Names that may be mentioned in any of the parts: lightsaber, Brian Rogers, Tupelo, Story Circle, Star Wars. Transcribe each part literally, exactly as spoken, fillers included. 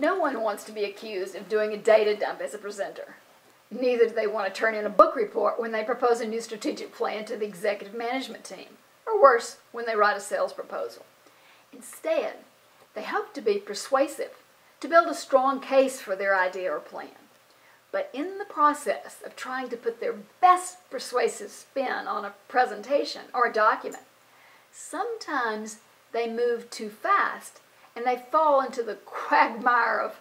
No one wants to be accused of doing a data dump as a presenter. Neither do they want to turn in a book report when they propose a new strategic plan to the executive management team, or worse, when they write a sales proposal. Instead, they hope to be persuasive, to build a strong case for their idea or plan. But in the process of trying to put their best persuasive spin on a presentation or a document, sometimes they move too fast and they fall into the quagmire of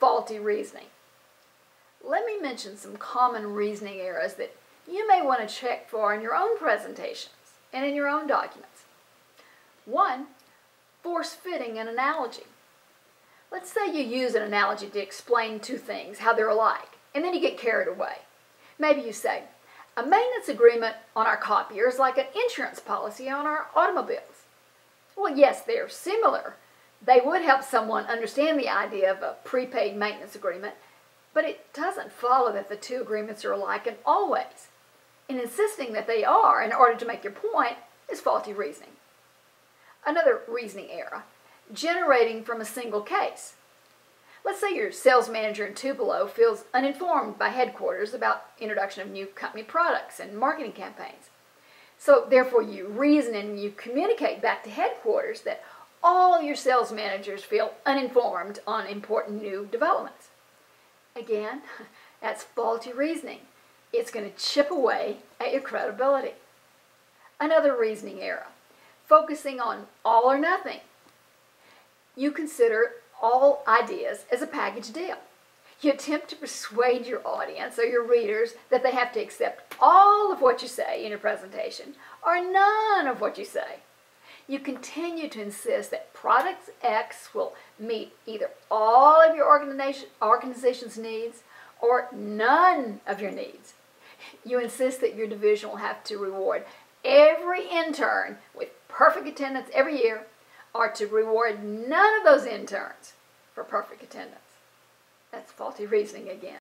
faulty reasoning. Let me mention some common reasoning errors that you may want to check for in your own presentations and in your own documents. One, force-fitting an analogy. Let's say you use an analogy to explain two things, how they're alike, and then you get carried away. Maybe you say, a maintenance agreement on our copier is like an insurance policy on our automobiles. Well, yes, they're similar. They would help someone understand the idea of a prepaid maintenance agreement, but it doesn't follow that the two agreements are alike and always. And insisting that they are in order to make your point is faulty reasoning. Another reasoning error, generating from a single case. Let's say your sales manager in Tupelo feels uninformed by headquarters about introduction of new company products and marketing campaigns. So therefore you reason and you communicate back to headquarters that all your sales managers feel uninformed on important new developments. Again, that's faulty reasoning. It's going to chip away at your credibility. Another reasoning error, focusing on all or nothing. You consider all ideas as a package deal. You attempt to persuade your audience or your readers that they have to accept all of what you say in your presentation or none of what you say. You continue to insist that product X will meet either all of your organization, organization's needs or none of your needs. You insist that your division will have to reward every intern with perfect attendance every year or to reward none of those interns for perfect attendance. That's faulty reasoning again.